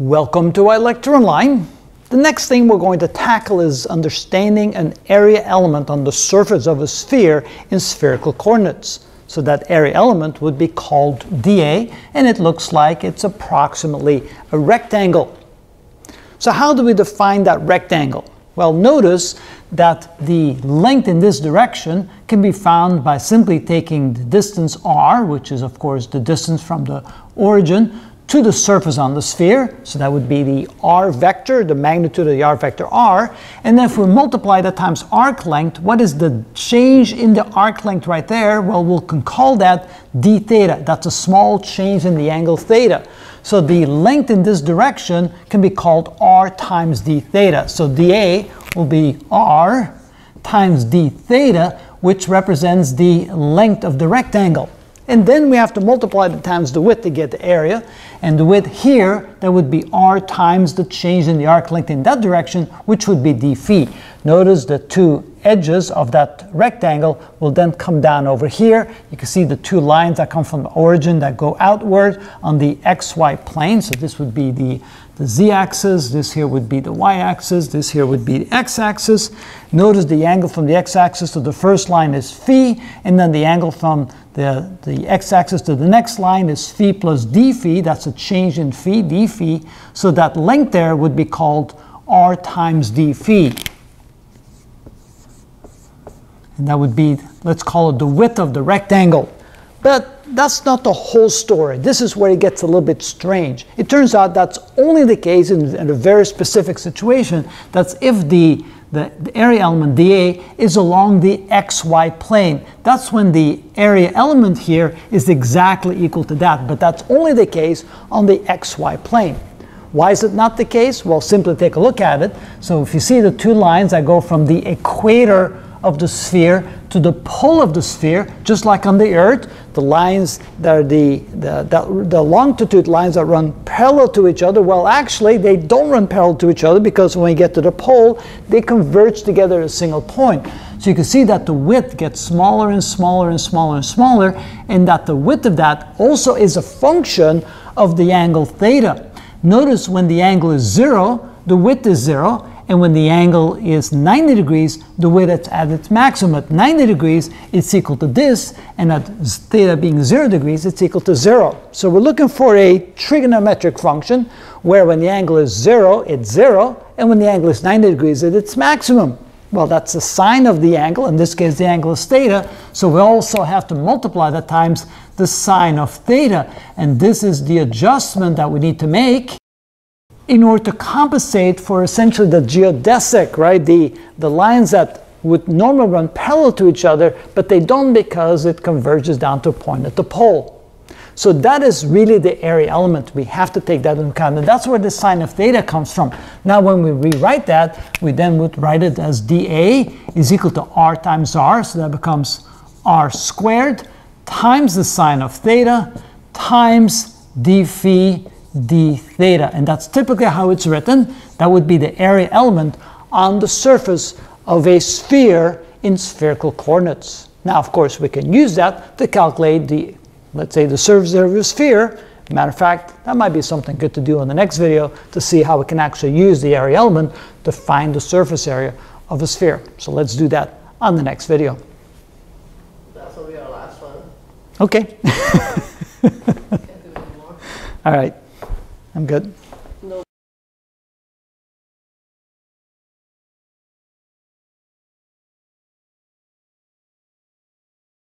Welcome to our lecture online. The next thing we're going to tackle is understanding an area element on the surface of a sphere in spherical coordinates. So that area element would be called dA, and it looks like it's approximately a rectangle. So how do we define that rectangle? Well, notice that the length in this direction can be found by simply taking the distance r, which is of course the distance from the origin to the surface on the sphere, so that would be the r vector, the magnitude of the r vector r, and then if we multiply that times arc length, what is the change in the arc length right there? Well, we'll call that d theta. That's a small change in the angle theta. So the length in this direction can be called r times d theta. So dA will be r times d theta, which represents the length of the rectangle. And then we have to multiply the times the width to get the area. And the width here, that would be r times the change in the arc length in that direction, which would be d phi. Notice the two edges of that rectangle will then come down over here. You can see the two lines that come from the origin that go outward on the xy plane. So this would be the z-axis, this here would be the y-axis, this here would be the x-axis. Notice the angle from the x-axis to the first line is phi, and then the angle from the x-axis to the next line is phi plus d phi. That's a change in phi, d phi. So that length there would be called r times d phi. And that would be, let's call it the width of the rectangle. But that's not the whole story. This is where it gets a little bit strange. It turns out that's only the case in a very specific situation. That's if the area element dA is along the xy plane. That's when the area element here is exactly equal to that. But that's only the case on the xy plane. Why is it not the case? Well, simply take a look at it. So if you see the two lines that go from the equator of the sphere to the pole of the sphere, just like on the Earth, the lines that are the longitude lines that run parallel to each other, well, actually they don't run parallel to each other, because when you get to the pole, they converge together at a single point. So you can see that the width gets smaller and smaller and smaller and smaller, and that the width of that also is a function of the angle theta. Notice when the angle is 0, the width is 0. And when the angle is 90 degrees, the width is at its maximum. At 90 degrees, it's equal to this, and at theta being 0 degrees, it's equal to 0. So we're looking for a trigonometric function where when the angle is 0, it's 0, and when the angle is 90 degrees, it's at its maximum. Well, that's the sine of the angle. In this case, the angle is theta. So we also have to multiply that times the sine of theta. And this is the adjustment that we need to make in order to compensate for essentially the geodesic, right? The lines that would normally run parallel to each other, but they don't, because it converges down to a point at the pole. So that is really the area element. We have to take that into account, and that's where the sine of theta comes from. Now when we rewrite that, we then would write it as dA is equal to r times r, so that becomes r squared times the sine of theta times d phi d theta, and that's typically how it's written. That would be the area element on the surface of a sphere in spherical coordinates. Now, of course, we can use that to calculate the, let's say, the surface of a sphere. Matter of fact, that might be something good to do in the next video, to see how we can actually use the area element to find the surface area of a sphere. So let's do that on the next video. That's only our last one. Okay. All right. I'm good.